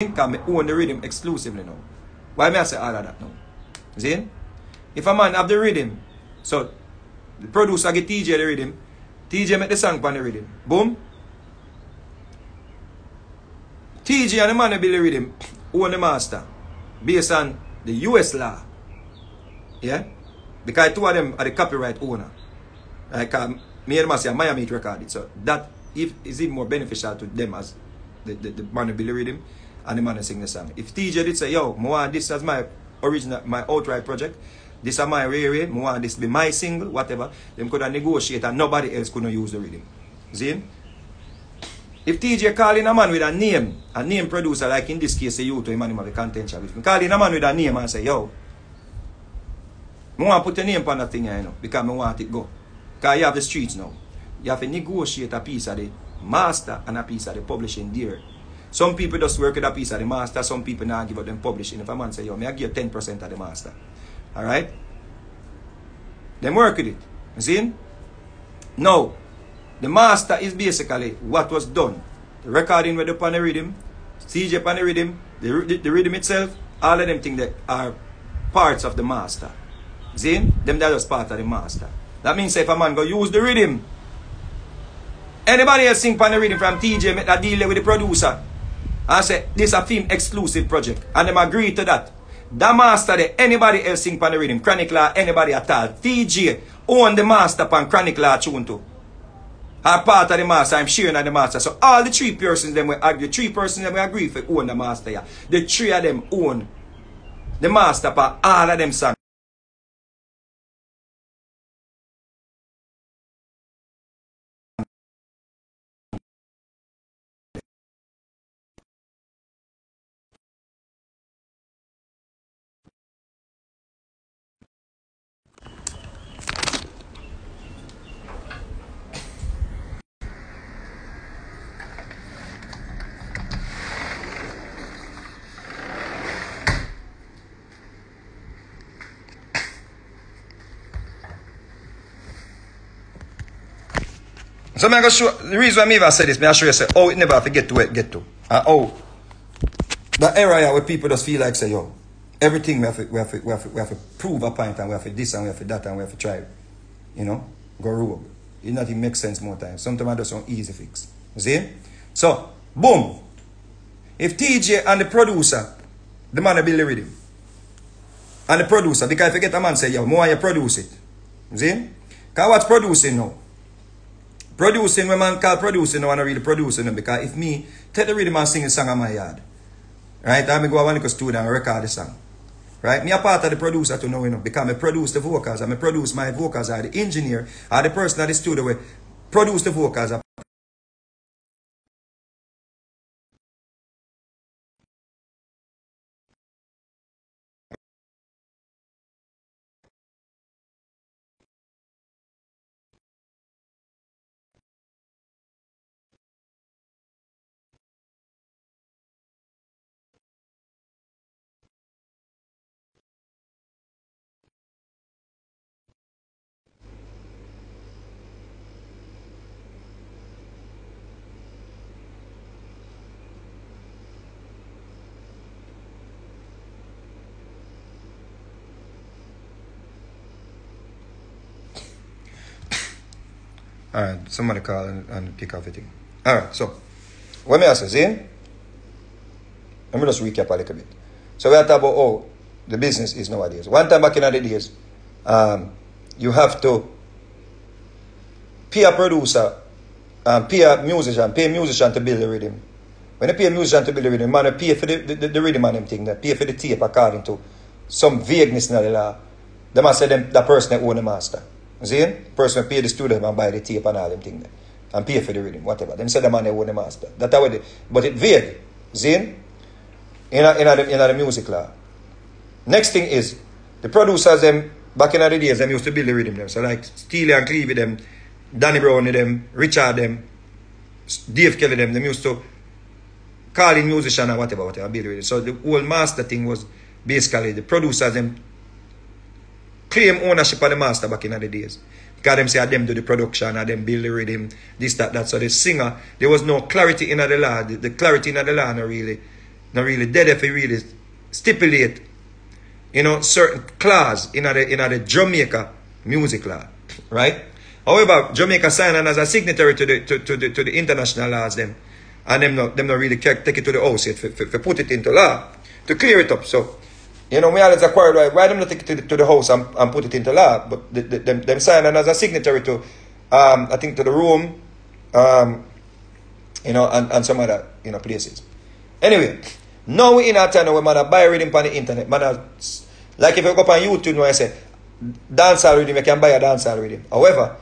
Because I own the rhythm exclusively now. Why may I say all of that now? See? If a man have the rhythm, so the producer get Teejay the rhythm, Teejay make the song pan the rhythm. Boom. Teejay and the man that build the rhythm own the master based on the US law. Yeah? Because two of them are the copyright owner. Like me and Master Miami recorded. So that is even more beneficial to them as the man that build the rhythm. And the man sing the song. If Teejay did say, yo, this is my original, my outright project, this is my rare, this be my single, whatever, them could have negotiated and nobody else could not use the rhythm. See? If Teejay call in a man with a name producer, like in this case, you to him and him have a contention with him, call in a man with a name and say, yo, I want to put a name on that thing here, you know, because I want it to go. Because you have the streets now. You have to negotiate a piece of the master and a piece of the publishing there. Some people just work with a piece of the master, some people now give up them publishing. If a man say, yo, may I give you 10% of the master? Alright? Them work with it. You see? Now, the master is basically what was done. The recording with the panel rhythm, Teejay panel rhythm, the rhythm itself, all of them things that are parts of the master. You see? Them that was part of the master. That means if a man go use the rhythm, anybody else sing panel rhythm from Teejay, make that deal with the producer. I say this is a film exclusive project. And them agree to that. The master there, anybody else sing pan the rhythm, Chronic Law, anybody at all. Teejay own the master pan Chronic Law tune too. I'm part of the master, I'm sharing of the master. So all the three persons them will agree, for own the master. Yeah. The three of them own the master pan all of them songs. So I'm going to show, the reason why I even say this, I show you say, oh, it never forget to where it get to. And oh, the area where people just feel like say, yo, everything we have to prove a point, and we have to this, and we have to that, and we have to try, you know, go rogue. It not even makes sense more times. Sometimes I do some easy fix. You see? So, boom. If Teejay and the producer, the man that build the rhythm, and the producer, because if you get a man say, yo, more you produce it. You see? Because what's producing now? Producing, when man call producing, I want to really produce them, because if me take the rhythm and sing the song on my yard, right, I go to a studio and record the song, right, me a part of the producer to know, you know, because I produce the vocals, and I produce my vocals, or the engineer, or the person at the studio where produce the vocals, I alright, somebody call and pick up everything. Alright, so what me I say, see? Let me just recap a little bit. So we are talking about how the business is nowadays. One time back in the days, you have to pay a producer and pay a musician to build the rhythm. When you pay a musician to build the rhythm, man you pay for the rhythm and them thing, they pay for the tape according to some vagueness in the law. They must say them the person that own the master. See? Person pay the student and buy the tape and all them things. And pay for the rhythm, whatever. Them say the man they own the master. That's how it is. But it vague. See? In the music law. Next thing is, the producers them, back in the days, them used to build the rhythm them. So like Steely and Cleavey them, Danny Brown them, Richard them, Dave Kelly them used to call in musician and whatever, build the rhythm. So the whole master thing was basically the producers them claim ownership of the master back in the days. Because them say them do the production and them build the rhythm, this, that, that. So the singer, there was no clarity in the law. The clarity in the law no really not really dead if he really stipulate, you know, certain clause in the Jamaica music law, right? However, Jamaica signed on as a signatory to the international laws them, and them not really take it to the house yet for put it into law to clear it up. So, you know, we always acquired why them not take it to the house and put it into law, but them signed on as a signatory to I think to the Rome, you know, and some other, you know, places. Anyway, now we in a time where man a buy rhythm on the internet. Man a, like if you go up on YouTube now, I say dancehall rhythm, you can buy a dancehall rhythm. However,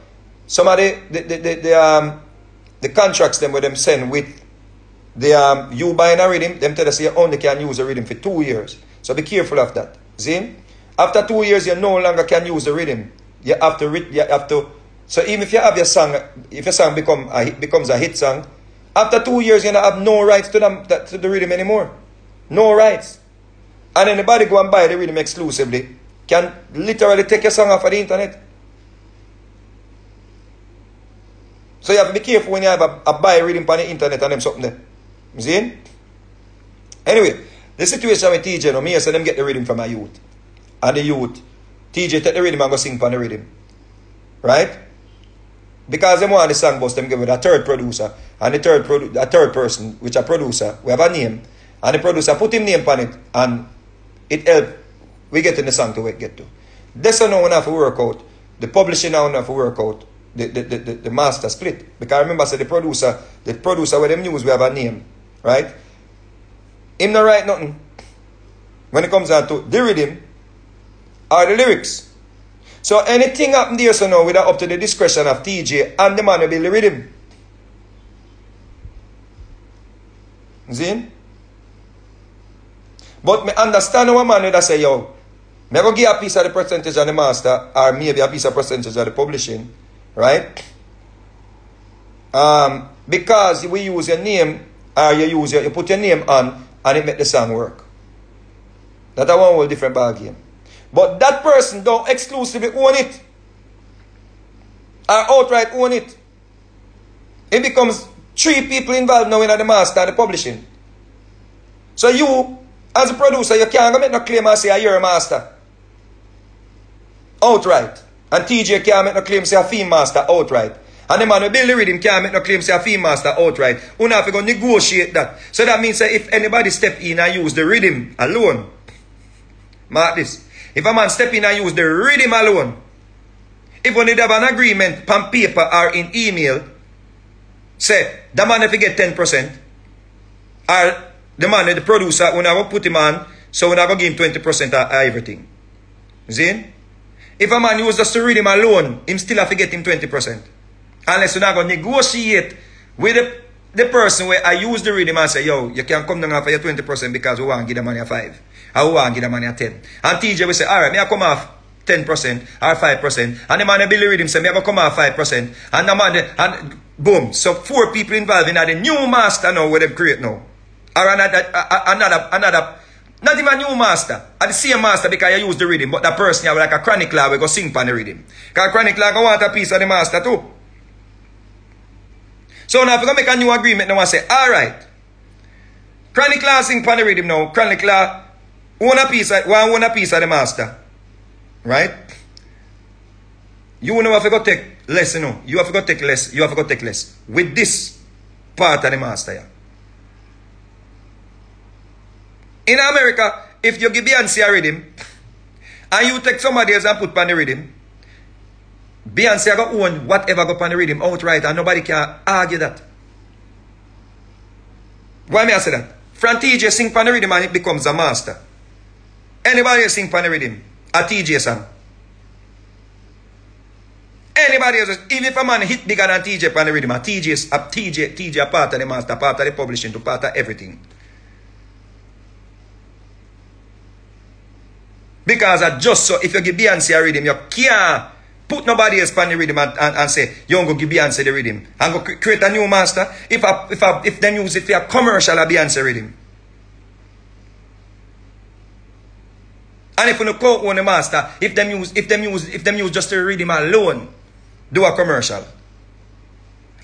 some of the contracts them where them send with the you buying a rhythm, them tell us you only can use a rhythm for 2 years. So be careful of that. See? After 2 years you no longer can use the rhythm. You have to so even if you have your song, if your song becomes a hit song, after 2 years, you have no rights to the rhythm anymore. No rights. And anybody go and buy the rhythm exclusively can literally take your song off of the internet. So you have to be careful when you have a buy rhythm on the internet and them something there. You see? Anyway, the situation with Teejay, you know, me, I said them get the rhythm from my youth. And the youth, Teejay take the rhythm and go sing on the rhythm. Right? Because them want the song bus, them give it a third producer, and a third person, which a producer, we have a name, and the producer put him name on it, and it helped we get in the song to where it get to. This one now have to work out, the publishing now have to work out, the master split. Because remember I said the producer where them use, we have a name, right? Him not write nothing when it comes down to the rhythm or the lyrics. So anything happened there, so now we are up to the discretion of Teejay and the man who build the rhythm. See? But me understand how a man would say, yo, me go give a piece of the percentage of the master or maybe a piece of percentage of the publishing, right? Because we use your name or you put your name on and it make the song work. That's a one whole different ballgame. But that person don't exclusively own it or outright own it. It becomes 3 people involved now in the master and the publishing. So you, as a producer, you can't make no claim and say you're a master outright. And Teejay can't make no claim say a theme master outright. And the man who build the rhythm can't make no claim say a theme master outright. You have to negotiate that. So that means that if anybody step in and use the rhythm alone, mark this. If a man step in and use the rhythm alone, if one did have an agreement on paper or in email, say, the man if he get 10%, or the man, the producer, when I go put him on, so when I go give him 20% of everything. See? If a man uses the rhythm alone, him still have to get him 20%. Unless you're not going to negotiate with the person where I use the rhythm and say, yo, you can come down for your 20% because we want to give the man a 5. I want to give the man a 10. And Teejay will say, alright, me I come off 10% or 5%. And the man who build the rhythm say, me I go come off 5%. And the man, and boom. So 4 people involved in the new master now where they create now. Or another, not even a new master. And the same master because you use the rhythm. But that person have like a chronic law will go sing pan the rhythm. Because chronic law go want a piece of the master too. So now if you make a new agreement now and say, alright, chronic law sing pan the rhythm now. Chronic law own a piece of the master. Right? You know have to go take less, you know. You have to go take less. With this part of the master, yeah. In America, if you give Beyonce a rhythm and you take somebody else and put on the rhythm, Beyonce go own whatever go on the rhythm outright and nobody can argue that. Why may I say that? From Teejay sing on the rhythm and it becomes a master. Anybody else sing on the rhythm? A Teejay song. Anybody else, even if a man hit bigger than Teejay on the rhythm, Teejay a part of the master, part of the publishing, to part of everything. Because just so, if you give Beyonce a rhythm, you can't put nobody else on the rhythm and say, you don't go give Beyonce the rhythm. And go create a new master. If they use it for a commercial of Beyonce rhythm. And if you don't co-own the master, if them use just the rhythm alone, do a commercial.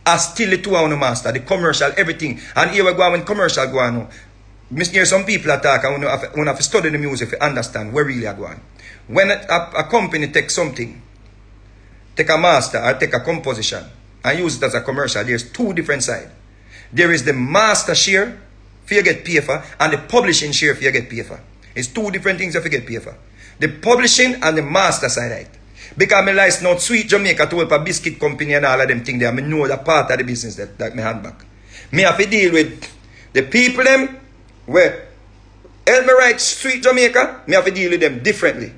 As still the two on the master, the commercial, everything. And here we go when commercial go on. hear some people attack and we have to study the music to understand where really I go on. When a company takes something, take a master or take a composition and use it as a commercial, there's two different sides. There is the master share for you get paid for and the publishing share for you get paid for. It's two different things if you get paid for. The publishing and the master side of it. Because I like not Sweet Jamaica to help a biscuit company and all of them things there. I know the part of the business that me hand back. Me have to deal with the people them where help me write Sweet Jamaica, me have to deal with them differently.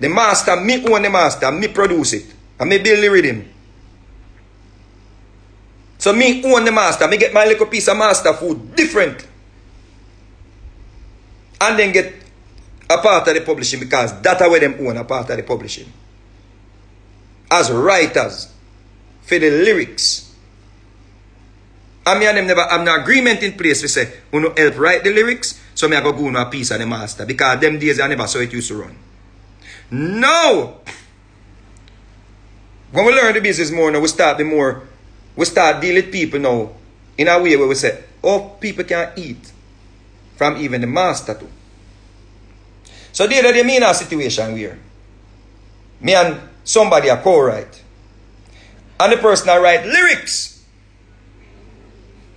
The master, me own the master, me produce it. And me build the rhythm. So me own the master, me get my little piece of master food different. And then get a part of the publishing because that's where them own a part of the publishing. As writers for the lyrics. And me and them never have an agreement in place. We say, we no help write the lyrics, so me I go go on a piece of the master. Because them days I never saw it used to run. No! When we learn the business more now, we start dealing with people now in a way where we say, oh, people can eat from even the master too. So there that me in a situation where me and somebody a co-write. And the person a write lyrics.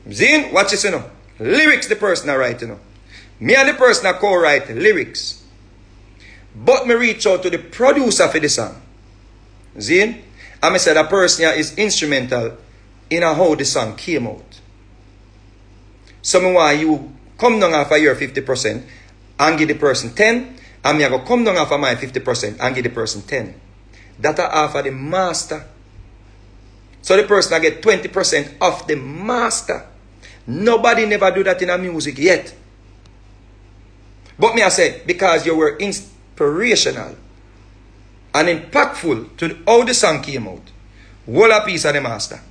Zin, watch this, you know. Lyrics the person a write, you know. Me and the person a co-write lyrics. But me reach out to the producer for the song. Zin? And I said a person here is instrumental in how the song came out. So me want you come down half a year 50% and give the person 10. And me go come down half a mile 50% and give the person 10. That are half of the master. So the person I get 20% of the master. Nobody never do that in a music yet. But me I said, because you were inspirational and impactful to how the song came out. Whole a piece of the master.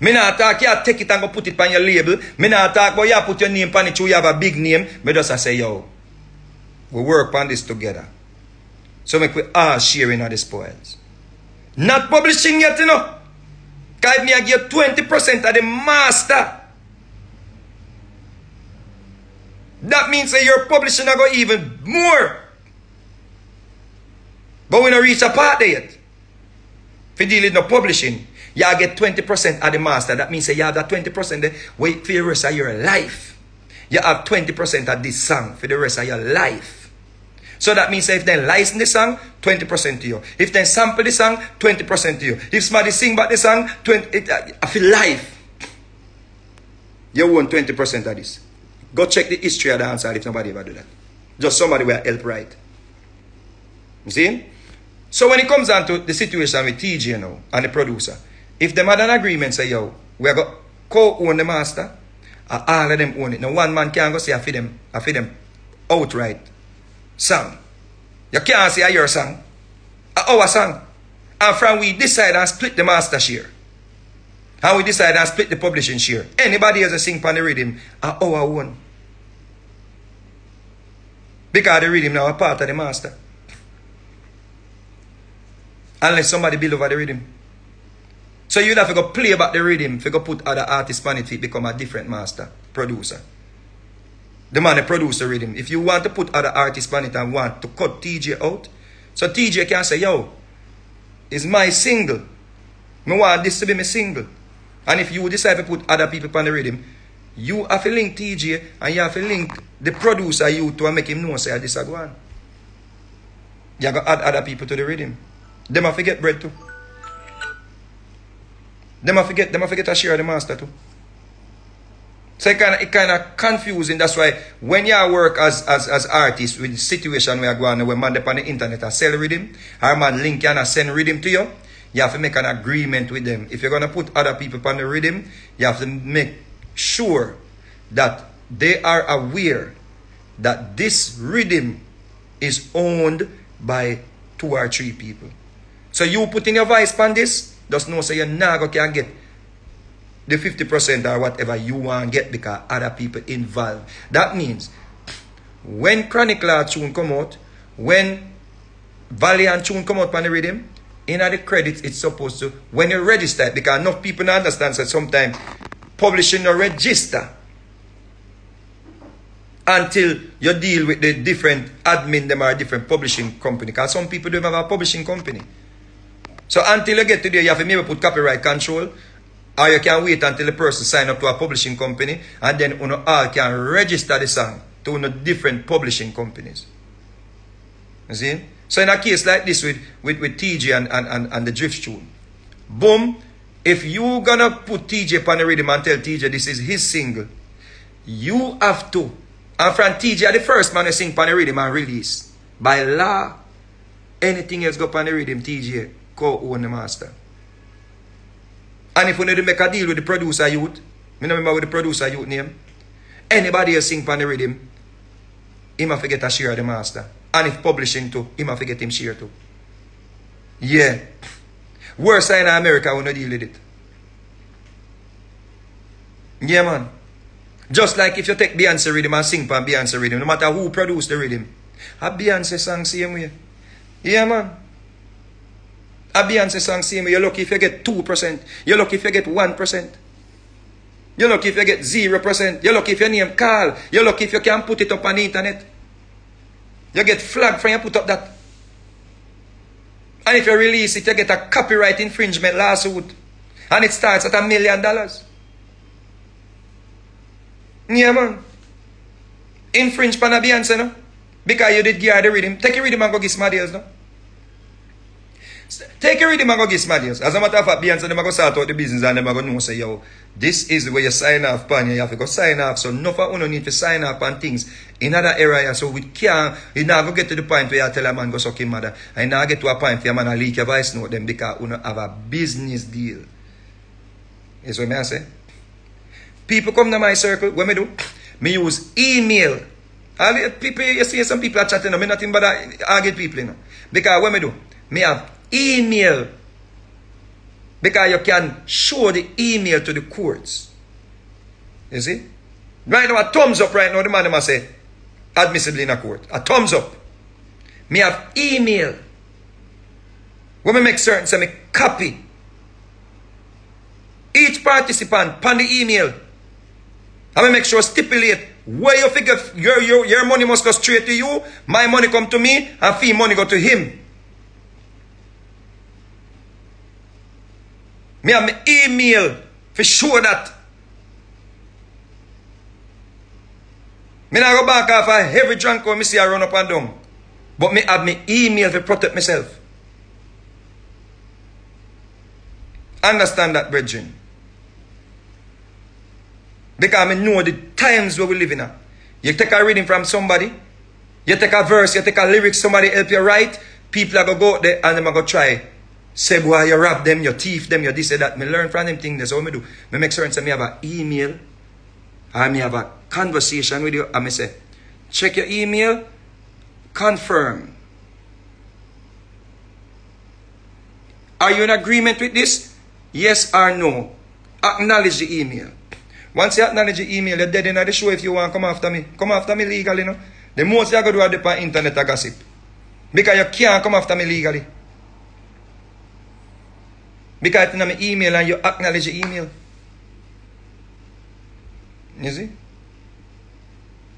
Me not talk, you take it and go put it on your label. Me not talk, but you put your name on it, you have a big name. Me just I say, yo, we work on this together. So make we all sharing of the spoils. Not publishing yet, you know. Because me I give 20% of the master. That means that your publishing I go even more. But we don't reach a part there yet. If you deal with no publishing, you get 20% of the master. That means you have that 20% there for the rest of your life. You have 20% of this song for the rest of your life. So that means if they license the song, 20% to you. If they sample the song, 20% to you. If somebody sing about the song, 20% for life. You own 20% of this. Go check the history of the answer if nobody ever do that. Just somebody will help write. You see? So when it comes down to the situation with Teejay now and the producer, if them had an agreement, say, yo, we are going to co-own the master, and all of them own it. Now one man can't go say, I feed them outright song. You can't say, your song. Our song. And from we decide and split the master share. And we decide and split the publishing share. Anybody else sing on the rhythm, our own. Because the rhythm now is part of the master. Unless somebody build over the rhythm. So you'd have to go play about the rhythm, to go put other artists on it, become a different master, producer. The man that produce the rhythm. If you want to put other artists on it and want to cut Teejay out, so Teejay can say, yo, it's my single. I want this to be my single. And if you decide to put other people on the rhythm, you have to link Teejay and you have to link the producer you to make him know, say, this is going. You have to add other people to the rhythm. Them I forget bread too. Them I forget a share of the master too. So it kind of confusing. That's why when you work as artists with the situation where you go on where man depend on the internet and sell rhythm, or man link you and send rhythm to you, you have to make an agreement with them. If you're gonna put other people on the rhythm, you have to make sure that they are aware that this rhythm is owned by 2 or 3 people. So you putting your voice on this, just know so you never can get the 50% or whatever you want to get because other people involved. That means when Chronicler tune come out, when Valiant tune come out on the rhythm, in the credits it's supposed to, when you register it, because enough people don't understand that so sometimes publishing no register. until you deal with the different admin them or different publishing company. Because some people don't have a publishing company. So until you get to there, you have to maybe put copyright control, or you can wait until the person sign up to a publishing company, and then you all can register the song to different publishing companies. You see? So in a case like this with Teejay and the Drift tune, boom, if you gonna put Teejay upon the rhythm and tell Teejay this is his single, you have to. And from Teejay, the first man to sing upon the rhythm and release. By law, anything else go upon the rhythm, Teejay co-own the master. And if you need to make a deal with the producer youth, I don't remember what the producer youth name, anybody else sing upon the rhythm, he must get a share of the master. And if publishing too, he must get him share too. Yeah. Worse in America, we don't deal with it. Yeah, man. Just like if you take Beyonce rhythm and sing for Beyonce rhythm, no matter who produced the rhythm, a Beyonce song same way. Yeah, man. A Beyonce song same way. You're lucky if you get 2%. You're lucky if you get 1%. You're lucky if you get 0%. You're lucky if your name Carl. You're lucky if you can put it up on the internet. You get flagged for you put up that. And if you release it, you get a copyright infringement lawsuit. And it starts at $1 million. Yeah, man. Infringe upon a Beyonce, no? Because you did give her the rhythm. Take your rhythm and go get somebody else, no? Take your rhythm and go get somebody else. As a matter of fact, Beyonce, them are going to sort out the business and them are going to know, say, yo, this is where you sign off upon. You have to go sign off. So, no for one need to sign off on things in other areas. So, we can't, you now go get to the point where you tell a man go suck his mother. And now get to a point where a man leak your voice note them because you don't have a business deal. Is what I say? People come to my circle, what me do? Me use email. People, you see some people are chatting, no, me nothing but argue people, you know. Because what me do? Me have email. Because you can show the email to the courts. You see? Right now, a thumbs up right now, the man must say, admissibly in a court. A thumbs up. Me have email. When me make certain, say me copy each participant pan the email. I will make sure stipulate where you figure your money must go straight to you, my money come to me, and fee money go to him. Me have my email for sure that. Me not go back off a heavy drunk or me see I run up and down. But me have my email to protect myself. Understand that, brethren. Because I know the times where we live in. You take a reading from somebody, you take a verse, you take a lyric, somebody help you write, people are going to go out there and they're going to try. Say, boy, you rob them, you thief them, you this and that. Me learn from them things, that's all me do. Me make sure I have an email, I have a conversation with you, and I say, check your email, confirm. Are you in agreement with this? Yes or no? Acknowledge the email. Once you acknowledge the email, you're dead in the show if you want. Come after me. Come after me legally, no? The most you gotta do on internet is gossip. Because you can't come after me legally. Because it's in my email and you acknowledge the email. You see?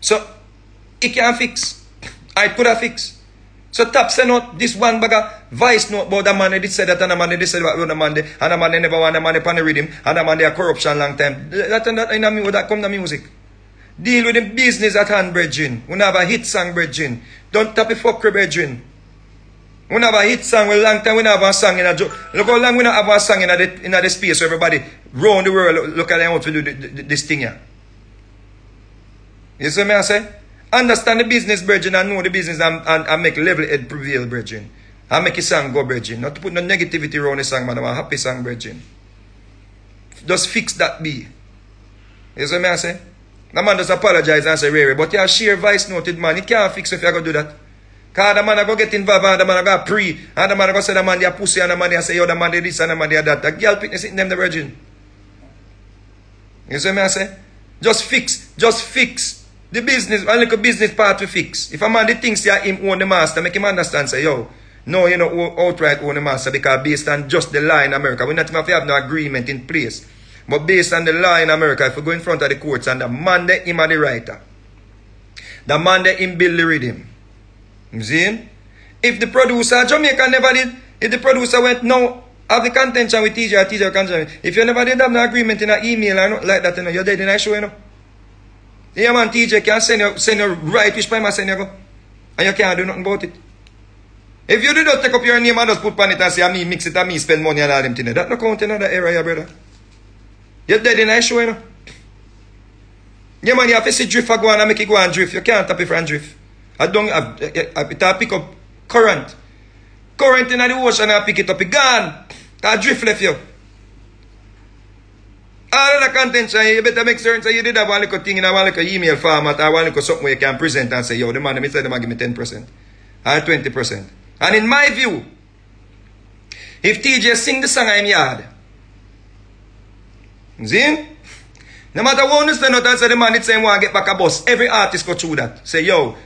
So, it can't fix. I could have fixed. So tap send out this one bag of voice note about a man that said that and a man that said that about and a man that never want a man upon the rhythm and a man that corruption long time. That and that, that come to music. Deal with the business at hand, brethren. We have a hit song, brethren. Don't tap a fuckery, brethren. We have a hit song. We long time we have a song in a joke. Look how long we have a song in the space. So everybody round the world look at them how to do this thing here. You see what I say? Understand the business, brethren, and know the business and make level head prevail, brethren. And make a song go, brethren. Not to put no negativity around the song, man. I'm a happy song, brethren. Just fix that B. You see what I say? The man just apologize and say, Rere, but you share vice noted, man. You can't fix if you go do that. Because the man go get involved and the man go pray. And the man go say, the man, they are pussy, and the man, they say, yo, the man, they this, and the man, they are that. The girl fitness in them, the brethren. You see what I say? Just fix. Just fix. The business, I like a business part to fix. If a man thinks that him own the master, make him understand, say, yo, no, you know, outright own the master, because based on just the law in America, we not even have no agreement in place. But based on the law in America, if we go in front of the courts and the man, him are the writer. The man that him build the rhythm. You see him? If the producer, Jamaica never did, if the producer went, no, have the contention with Teejay, Teejay contention with, if you never did have no agreement in an email or not like that, you know, you're dead in a show, you know. Yeah man, Teejay can send you right which time I send you go. And you can't do nothing about it. If you do not take up your name and just put on it and say, I me mix it and me spend money and all them things, that no count in that area, brother. You're dead in a show, you know. Yeah man, you have to see drift and go on and make it go and drift. You can't tap it from drift. I don't have, I pick up current. Current in the ocean and pick it up, it gone. I drift left you. All of the contention, you better make certain that you did have one little thing in a one little email format or one little something where you can present and say, yo, the man, they said they might give me 10% or 20%. And in my view, if Teejay sing the song I'm yard, see? No matter what you stand out and say the man, it's saying want to get back a bus. Every artist go through that. Say, yo,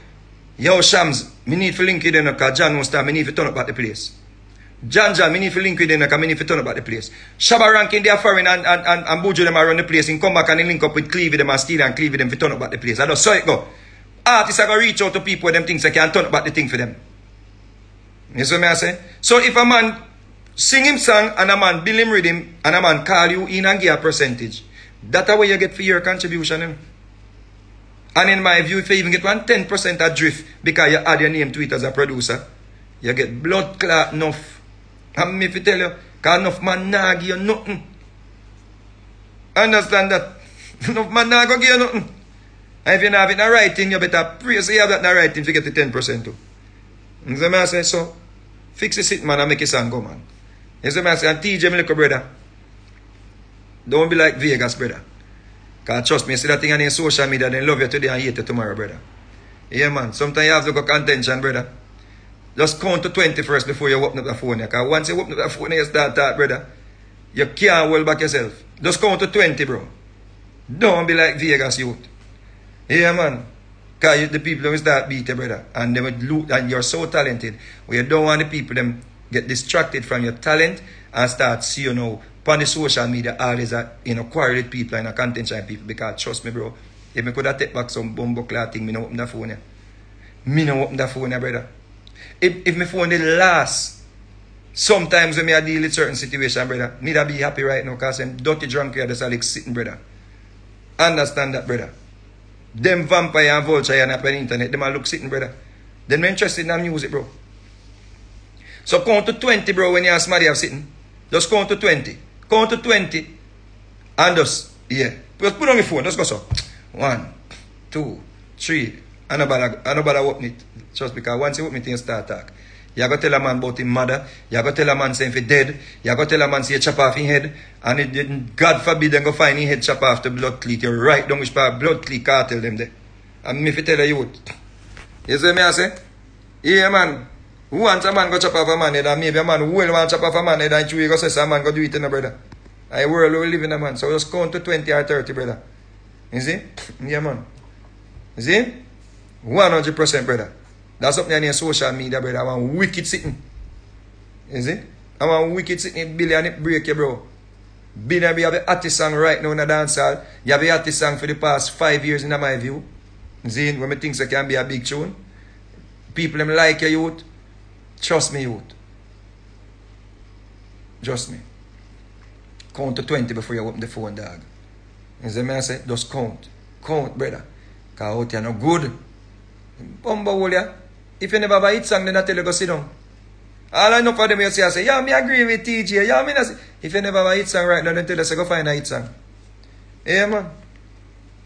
Shams, me need to link with them because John won't start, me need to turn up at the place. John, me need to link with them because me need to turn up at the place. Shabba Rankin, they are foreign and Buju them around the place and come back and they link up with Cleve with them and Steele and Cleve with them to turn up at the place. I don't saw it go. Artists are going to reach out to people with them things they can turn up at the thing for them. You see what I say? So if a man sing him song and a man bill him rhythm and a man call you in and give a percentage, that's the way you get for your contribution. You know? And in my view, if you even get 10% adrift because you add your name to it as a producer, you get blood clot enough. And me if you tell you, because enough man nah give you nothing. Understand that? Enough man nah go give you nothing. And if you don't have it in the right thing, you better pray so you have that in the right thing to get the 10% too. You see what I say? So, fix it, man, and make it sound go, man. You see what I say? And Teejay, my little brother, don't be like Vegas, brother. Because trust me, you see that thing on your social media, they love you today and hate you tomorrow, brother. Yeah, man. Sometimes you have to go contention, brother. Just count to 20 first before you open up the phone. Because once you open up the phone, you start that, brother. You can't hold back yourself. Just count to 20, bro. Don't be like Vegas, youth. Yeah, man. Because the people will start beat you, brother. And they will loot, and you're so talented. We don't want the people them get distracted from your talent and start seeing you now. On the social media, always quarrel with people and contention people because trust me, bro, if I could have take back some bumbleclaat thing, I don't open the phone here. I don't open the phone here, brother. If my phone did last, sometimes when I deal with certain situations, brother, I don't be happy right now because I'm dirty drunk here, just like sitting, brother. Understand that, brother. Them vampire and vulture and up on the internet, them look sitting, brother. Then I'm interested in music, bro. So count to 20, bro, when you ask somebody I'm sitting. Just count to 20. Count to 20 and just, yeah. Just put on your phone, just go so. 1, 2, 3. And nobody open it. Just because once you open it, you start talk. You go tell a man about his mother. You go tell a man saying he's dead. You go tell a man say he chop off his head. And it, God forbid, then go find his head chop off the blood cleat. You write down which part blood cleat cartel them there. And me if you tell you what. You see me I say? Yeah, man. Who wants a man go chop off a man head and maybe a man who will want chop off a man head and you go say a man go do it in a brother. I world we live in a man. So just count to 20 or 30 brother. You see? Yeah man. You see? 100% brother. That's something on your social media brother. I want wicked sitting. You see? I want wicked sitting billion it break you bro. Billion we have the artist song right now in the dance hall. You have the artist song for the past 5 years in my view. You see? When me think so can be a big tune. People them like your youth. Trust me, youth. Trust me. Count to 20 before you open the phone, dog. You see me I say? Just count. Count, brother. Because out here no good. If you never have a hit song, then I tell you go sit down. All I know for them, you see, I say, yeah, me agree with Teejay. Yeah, me not say. If you never have a hit song right now, then tell us go find a hit song. Yeah, man.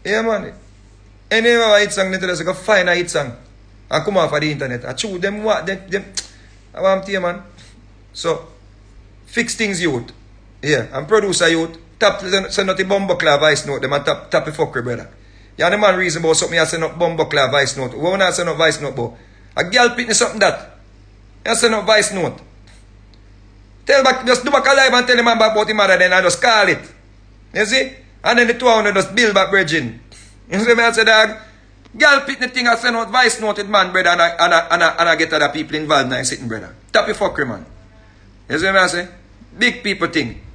Yeah, man. If you never have a hit song, then tell us go find a hit song. And come off of the internet. I chew them what? Them. I want to you, man. So, fix things, youth. Yeah, and produce a youth. Tap, send out the bumbleclaat voice note, them and tap the fuckery, brother. You yeah, the man reason about something, you send out bumbleclaat voice note. Why would I send out voice note, bro? A girl pitting something that. You send out voice note. Tell back, just do back a live and tell the man about the mother, then I just call it. You see? And then the 200 just build back, bridging. You see what I say, dog? Girl pick the thing I send out vice noted man, brother, and I get other people involved now sitting, brother. Tap your fuckery, man. You see what I say? Big people thing.